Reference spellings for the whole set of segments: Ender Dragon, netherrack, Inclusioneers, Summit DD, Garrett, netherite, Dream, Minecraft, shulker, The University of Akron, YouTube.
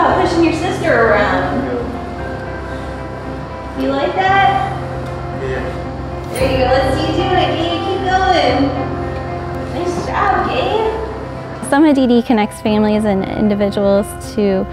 about pushing your sister around? You like that? Yeah. There you go. Let's see you do it, Gabe. Keep going. Nice job, Gabe. Summit DD connects families and individuals to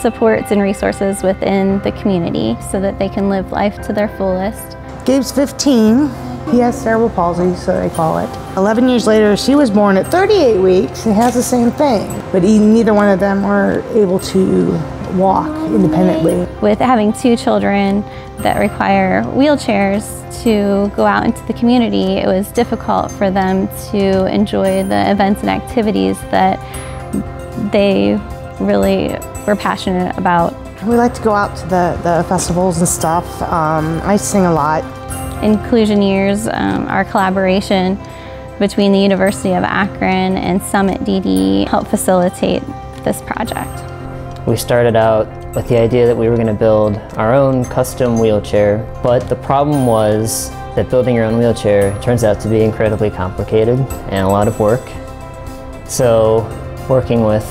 supports and resources within the community so that they can live life to their fullest. Gabe's 15. He has cerebral palsy, so they call it. 11 years later, she was born at 38 weeks and has the same thing, but neither one of them are able to walk independently. With having two children that require wheelchairs to go out into the community, it was difficult for them to enjoy the events and activities that they really were passionate about. We like to go out to the festivals and stuff. I sing a lot. Inclusioneers, our collaboration between the University of Akron and Summit DD helped facilitate this project. We started out with the idea that we were going to build our own custom wheelchair, but the problem was that building your own wheelchair turns out to be incredibly complicated and a lot of work. So working with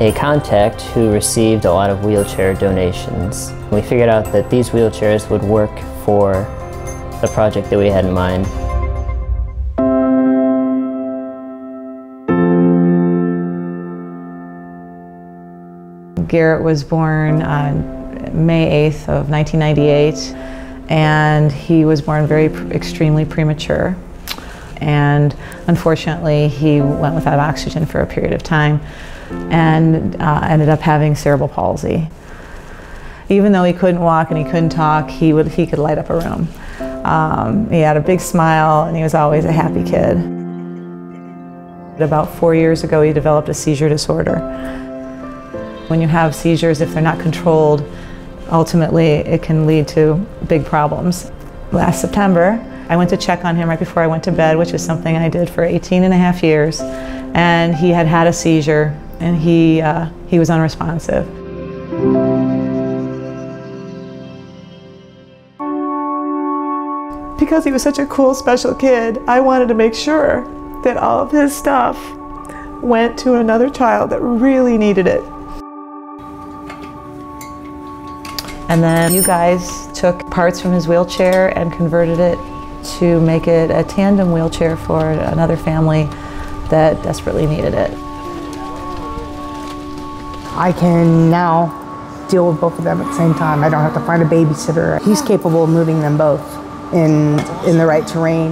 a contact who received a lot of wheelchair donations, we figured out that these wheelchairs would work for the project that we had in mind. Garrett was born on May 8th of 1998, and he was born extremely premature, and unfortunately he went without oxygen for a period of time and ended up having cerebral palsy. Even though he couldn't walk and he couldn't talk, he could light up a room. He had a big smile and he was always a happy kid. About 4 years ago, he developed a seizure disorder. When you have seizures, if they're not controlled, ultimately it can lead to big problems. Last September, I went to check on him right before I went to bed, which is something I did for 18 and a half years. And he had had a seizure and he was unresponsive. Because he was such a cool, special kid, I wanted to make sure that all of his stuff went to another child that really needed it. And then you guys took parts from his wheelchair and converted it to make it a tandem wheelchair for another family that desperately needed it. I can now deal with both of them at the same time. I don't have to find a babysitter. He's capable of moving them both in the right terrain.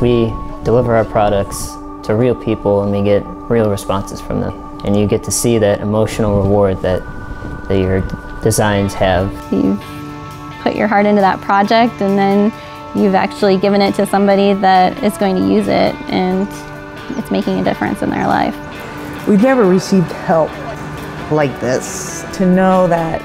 We deliver our products to real people and we get real responses from them. And you get to see that emotional reward that your designs have. You've put your heart into that project and then you've actually given it to somebody that is going to use it and it's making a difference in their life. We've never received help like this. To know that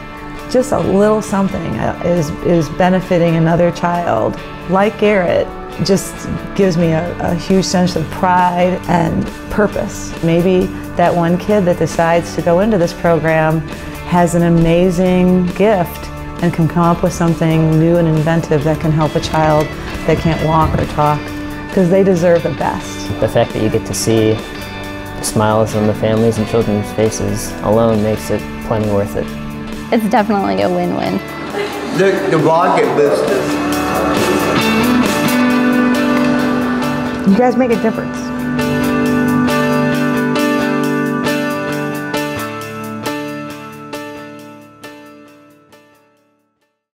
just a little something is benefiting another child like Garrett just gives me a huge sense of pride and purpose. Maybe that one kid that decides to go into this program has an amazing gift and can come up with something new and inventive that can help a child that can't walk or talk, because they deserve the best. The fact that you get to see the smiles on the families and children's faces alone makes it plenty worth it. It's definitely a win-win. The rocket business. You guys make a difference.